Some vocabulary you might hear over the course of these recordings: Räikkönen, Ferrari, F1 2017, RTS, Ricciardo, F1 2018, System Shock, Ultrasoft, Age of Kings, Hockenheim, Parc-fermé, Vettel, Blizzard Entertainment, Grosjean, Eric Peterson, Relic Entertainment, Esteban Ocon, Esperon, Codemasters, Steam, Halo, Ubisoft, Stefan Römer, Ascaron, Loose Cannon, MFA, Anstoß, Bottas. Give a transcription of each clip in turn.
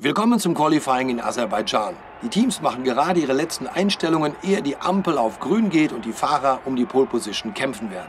Willkommen zum Qualifying in Aserbaidschan. Die Teams machen gerade ihre letzten Einstellungen, ehe die Ampel auf grün geht und die Fahrer um die Pole Position kämpfen werden.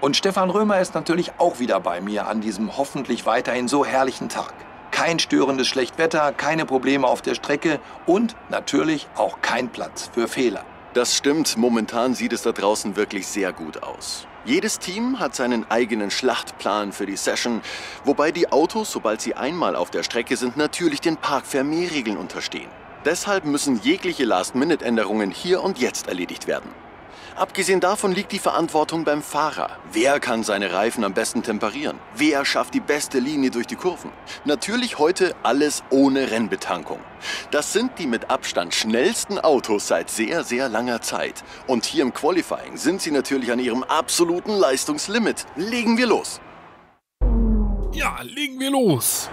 Und Stefan Römer ist natürlich auch wieder bei mir an diesem hoffentlich weiterhin so herrlichen Tag. Kein störendes Schlechtwetter, keine Probleme auf der Strecke und natürlich auch kein Platz für Fehler. Das stimmt, momentan sieht es da draußen wirklich sehr gut aus. Jedes Team hat seinen eigenen Schlachtplan für die Session, wobei die Autos, sobald sie einmal auf der Strecke sind, natürlich den Parc-fermé-Regeln unterstehen. Deshalb müssen jegliche Last-Minute-Änderungen hier und jetzt erledigt werden. Abgesehen davon liegt die Verantwortung beim Fahrer. Wer kann seine Reifen am besten temperieren? Wer schafft die beste Linie durch die Kurven? Natürlich heute alles ohne Rennbetankung. Das sind die mit Abstand schnellsten Autos seit sehr, sehr langer Zeit. Und hier im Qualifying sind sie natürlich an ihrem absoluten Leistungslimit. Legen wir los! Ja, legen wir los!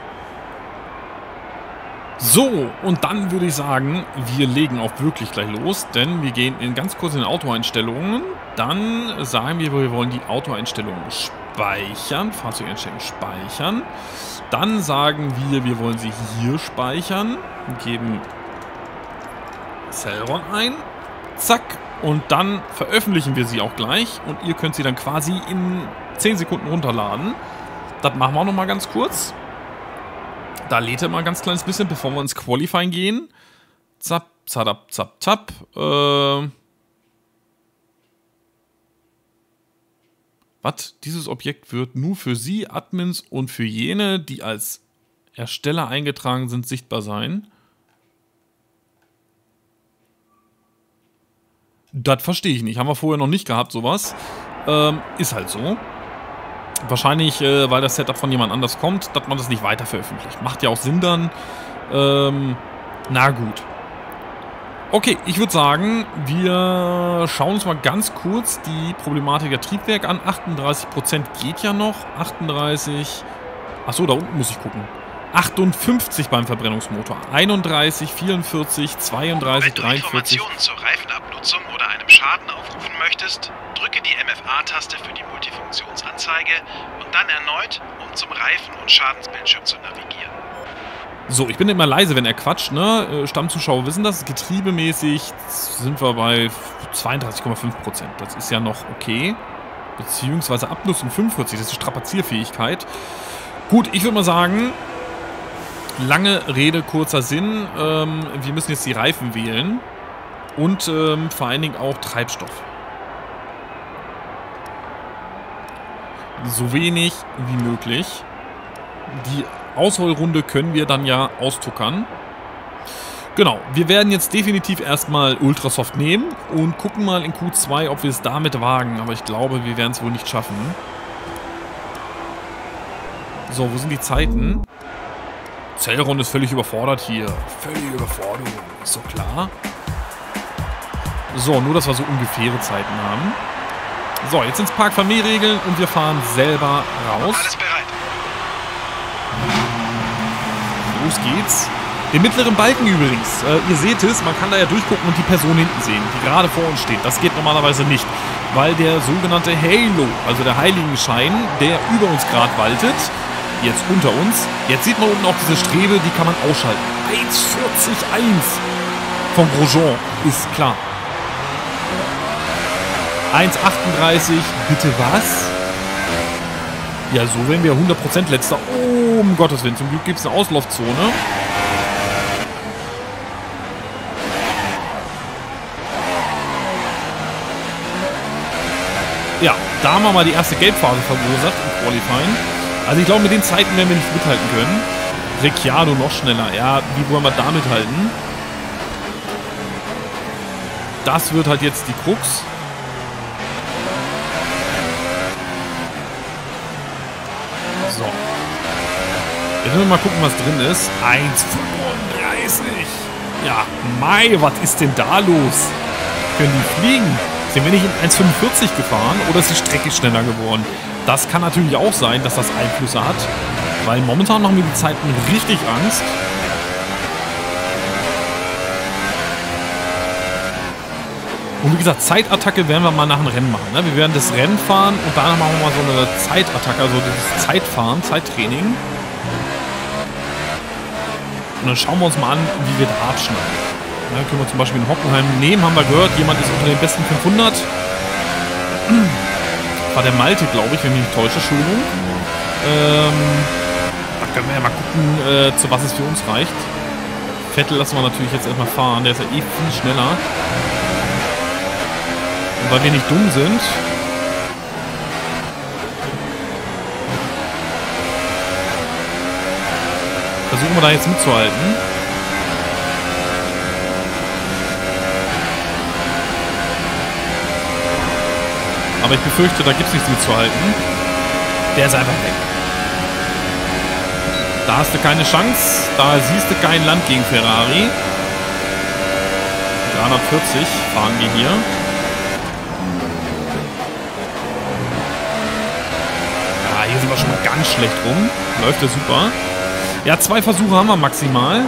So, und dann würde ich sagen, wir legen auch wirklich gleich los, denn wir gehen in ganz kurz in Autoeinstellungen. Dann sagen wir, wir wollen die Autoeinstellungen speichern, Fahrzeugeinstellungen speichern. Dann sagen wir, wir wollen sie hier speichern, geben Celeron ein, zack, und dann veröffentlichen wir sie auch gleich und ihr könnt sie dann quasi in 10 Sekunden runterladen. Das machen wir auch nochmal ganz kurz. Da lädt er mal ein ganz kleines bisschen, bevor wir ins Qualifying gehen. Zap, zadap, zap, zap. Was? Dieses Objekt wird nur für Sie, Admins und für jene, die als Ersteller eingetragen sind, sichtbar sein. Das verstehe ich nicht. Haben wir vorher noch nicht gehabt, sowas. Ist halt so. Wahrscheinlich, weil das Setup von jemand anders kommt, dass man das nicht weiter veröffentlicht. Macht ja auch Sinn dann. Na gut. Okay, ich würde sagen, wir schauen uns mal ganz kurz die Problematik der Triebwerke an. 38% geht ja noch. 38... Achso, da unten muss ich gucken. 58 beim Verbrennungsmotor. 31, 44, 32, 43... Wenn du Informationen zur Reifenabnutzung oder einem Schaden aufrufen möchtest, drücke die MFA-Taste für die Multifunktionsanzeige und dann erneut, um zum Reifen- und Schadensbildschirm zu navigieren. So, ich bin immer leise, wenn er quatscht, ne? Stammzuschauer wissen das. Getriebemäßig sind wir bei 32,5%. Das ist ja noch okay. Beziehungsweise Abnutzung 45, das ist die Strapazierfähigkeit. Gut, ich würde mal sagen, lange Rede, kurzer Sinn. Wir müssen jetzt die Reifen wählen. Und vor allen Dingen auch Treibstoff. So wenig wie möglich. Die Ausholrunde können wir dann ja austuckern. Genau, wir werden jetzt definitiv erstmal Ultrasoft nehmen und gucken mal in Q2, ob wir es damit wagen. Aber ich glaube, wir werden es wohl nicht schaffen. So, wo sind die Zeiten? Celeron ist völlig überfordert hier. Völlige Überforderung, ist so klar. So, nur dass wir so ungefähre Zeiten haben. So, jetzt ins Parc-fermé-Regeln und wir fahren selber raus. Alles bereit. Los geht's. Den mittleren Balken übrigens. Ihr seht es, man kann da ja durchgucken und die Person hinten sehen, die gerade vor uns steht. Das geht normalerweise nicht, weil der sogenannte Halo, also der Heiligenschein, der über uns gerade waltet, jetzt unter uns. Jetzt sieht man unten auch diese Strebe, die kann man ausschalten. 1,41 von Grosjean, ist klar. 1,38, bitte was? Ja, so wären wir 100% letzter. Oh, um Gottes Willen, zum Glück gibt es eine Auslaufzone. Ja, da haben wir mal die erste Gelbphase verursacht im Qualifying. Also ich glaube, mit den Zeiten werden wir nicht mithalten können. Ricciardo noch schneller. Ja, wie wollen wir damit halten? Das wird halt jetzt die Krux. So. Jetzt müssen wir mal gucken, was drin ist. 1,35. Ja, Mai, was ist denn da los? Können die fliegen? Sind wir nicht in 1,45 gefahren oder ist die Strecke schneller geworden? Das kann natürlich auch sein, dass das Einflüsse hat, weil momentan machen mir die Zeiten richtig Angst. Und wie gesagt, Zeitattacke werden wir mal nach dem Rennen machen. Ne? Wir werden das Rennen fahren und danach machen wir mal so eine Zeitattacke, also dieses Zeitfahren, Zeittraining. Und dann schauen wir uns mal an, wie wir da abschneiden. Ne? Können wir zum Beispiel in Hockenheim nehmen, haben wir gehört, jemand ist unter den besten 500. War der Malte, glaube ich, wenn ich mich täusche, Entschuldigung. Da können wir ja mal gucken, zu was es für uns reicht. Vettel lassen wir natürlich jetzt erstmal fahren, der ist ja eh viel schneller. Und weil wir nicht dumm sind, versuchen wir da jetzt mitzuhalten. Aber ich befürchte, da gibt es nichts mitzuhalten. Der ist einfach weg. Da hast du keine Chance. Da siehst du kein Land gegen Ferrari. 340 fahren wir hier. Hier sind wir schon mal ganz schlecht rum. Läuft ja super. Ja, 2 Versuche haben wir maximal.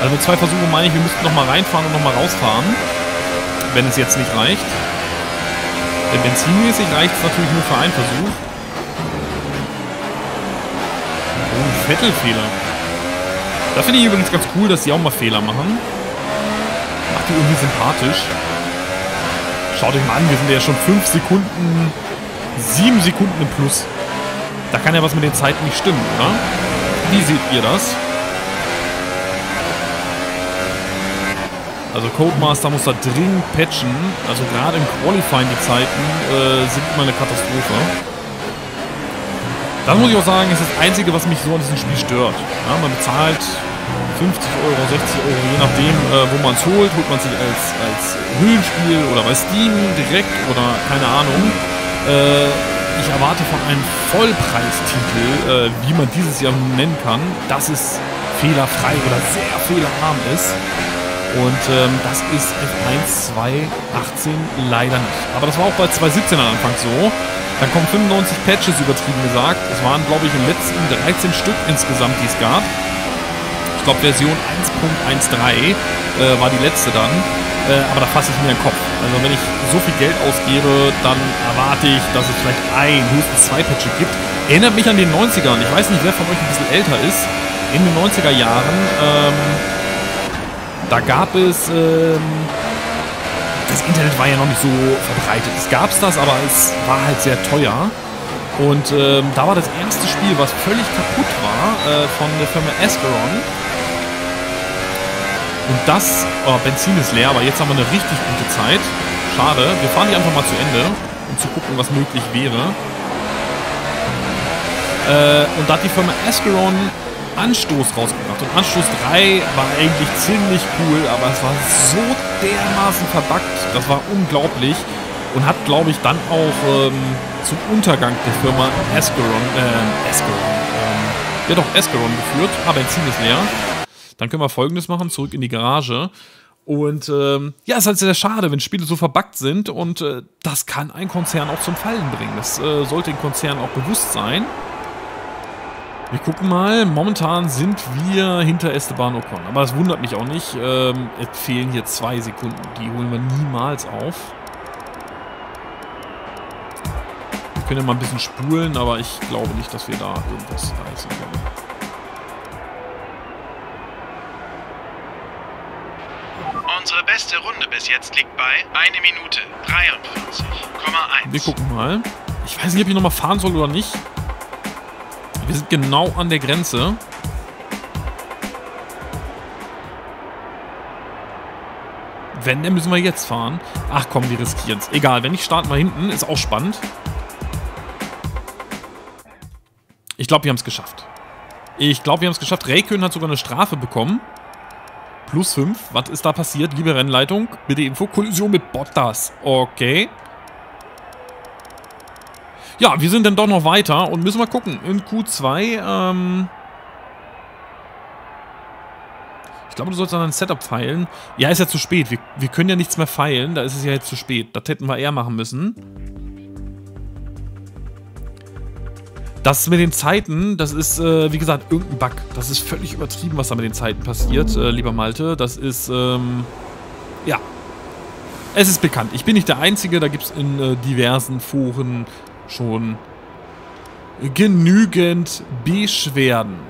Also mit 2 Versuche meine ich, wir müssten nochmal reinfahren und nochmal rausfahren. Wenn es jetzt nicht reicht. Denn benzinmäßig reicht es natürlich nur für einen Versuch. Oh, Vettel-Fehler. Da finde ich übrigens ganz cool, dass die auch mal Fehler machen. Macht die irgendwie sympathisch. Schaut euch mal an, wir sind ja schon 5 Sekunden, 7 Sekunden im Plus. Da kann ja was mit den Zeiten nicht stimmen, oder? Wie seht ihr das? Also Codemaster muss da dringend patchen. Also gerade im Qualifying die Zeiten sind immer eine Katastrophe. Das muss ich auch sagen, ist das Einzige, was mich so an diesem Spiel stört. Ja, man bezahlt 50 €, 60 €, je nachdem, wo man es holt. Holt man es als Höhlenspiel oder bei Steam direkt oder keine Ahnung. Ich erwarte von einem Vollpreistitel, wie man dieses Jahr nennen kann, dass es fehlerfrei oder sehr fehlerarm ist. Und das ist F1 2018 leider nicht. Aber das war auch bei 2017 am Anfang so. Dann kommen 95 Patches, übertrieben gesagt. Es waren, glaube ich, im letzten 13 Stück insgesamt, die es gab. Ich glaube, Version 1.13 war die letzte dann. Aber da fasse ich mir den Kopf. Also wenn ich so viel Geld ausgebe, dann erwarte ich, dass es vielleicht ein, höchstens 2 Patches gibt. Erinnert mich an den 90ern. Ich weiß nicht, wer von euch ein bisschen älter ist. In den 90er Jahren, da gab es, das Internet war ja noch nicht so verbreitet. Es gab es das, aber es war halt sehr teuer. Und da war das erste Spiel, was völlig kaputt war, von der Firma Esperon. Und das, oh, Benzin ist leer, aber jetzt haben wir eine richtig gute Zeit. Schade, wir fahren die einfach mal zu Ende, um zu gucken, was möglich wäre. Und da hat die Firma Ascaron Anstoß rausgebracht. Und Anstoß 3 war eigentlich ziemlich cool, aber es war so dermaßen verbuggt. Das war unglaublich. Und hat, glaube ich, dann auch zum Untergang der Firma Ascaron geführt. Ah, Benzin ist leer. Dann können wir Folgendes machen, zurück in die Garage. Und ja, es ist halt sehr schade, wenn Spiele so verbuggt sind. Und das kann ein Konzern auch zum Fallen bringen. Das sollte den Konzern auch bewusst sein. Wir gucken mal. Momentan sind wir hinter Esteban Ocon. Aber das wundert mich auch nicht. Es fehlen hier 2 Sekunden. Die holen wir niemals auf. Wir können ja mal ein bisschen spulen, aber ich glaube nicht, dass wir da irgendwas reißen können. Unsere beste Runde bis jetzt liegt bei 1 Minute 43,1. Wir gucken mal. Ich weiß nicht, ob ich nochmal fahren soll oder nicht. Wir sind genau an der Grenze. Wenn, dann müssen wir jetzt fahren. Ach komm, wir riskieren es. Egal, wenn nicht, starten wir hinten. Ist auch spannend. Ich glaube, wir haben es geschafft. Räikkönen hat sogar eine Strafe bekommen. Plus 5. Was ist da passiert? Liebe Rennleitung, bitte Info. Kollision mit Bottas. Okay. Ja, wir sind dann doch noch weiter und müssen mal gucken. In Q2, ich glaube, du sollst an ein Setup feilen. Ja, ist ja zu spät. Wir können ja nichts mehr feilen. Da ist es ja jetzt zu spät. Das hätten wir eher machen müssen. Das mit den Zeiten, das ist, wie gesagt, irgendein Bug. Das ist völlig übertrieben, was da mit den Zeiten passiert, lieber Malte. Das ist, ja. Es ist bekannt. Ich bin nicht der Einzige. Da gibt es in diversen Foren schon genügend Beschwerden.